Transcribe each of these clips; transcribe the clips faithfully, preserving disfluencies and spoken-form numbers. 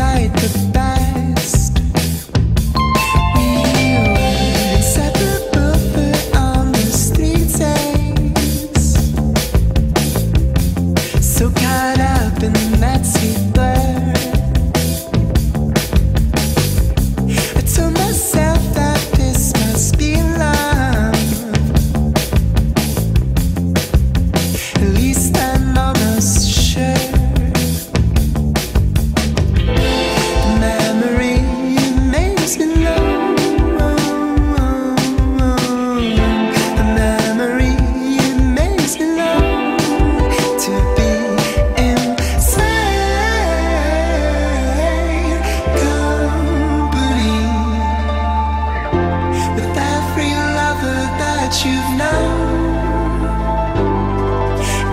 inside the past. We were inseparable on those three days, so caught up in that sweet blur. I told myself that this must be love. At least I'm almost sure. You've known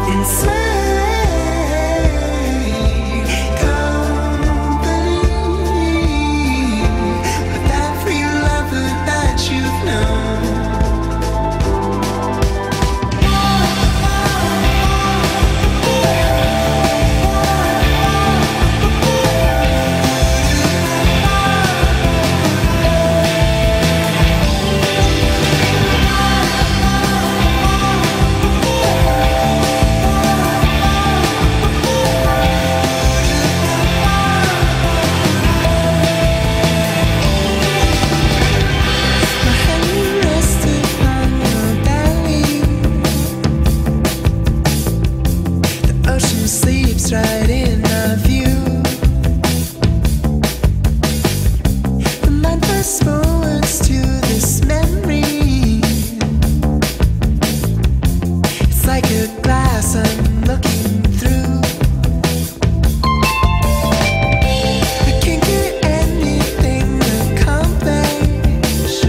inside company with every lover that you've known. Sleeps right in my view. The mind fast forwards to this memory. It's like a glass I'm looking through. I can't get anything accomplished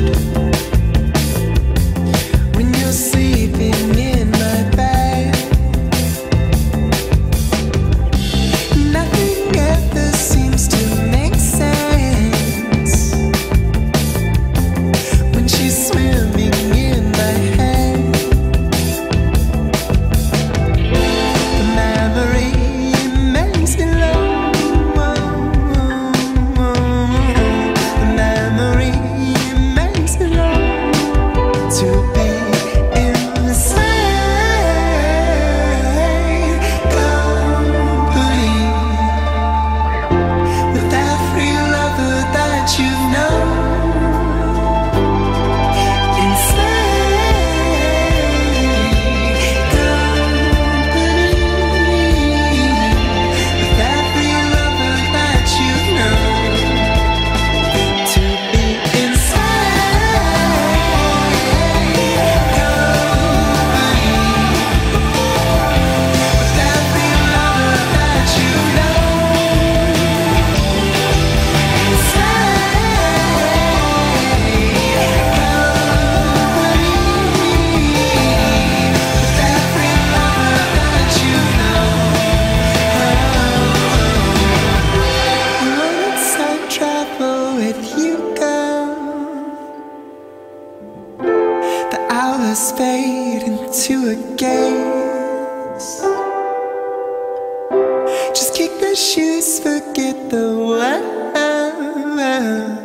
when you're sleeping in my bed. Hours fade into a gaze. Just kick the shoes, forget the world.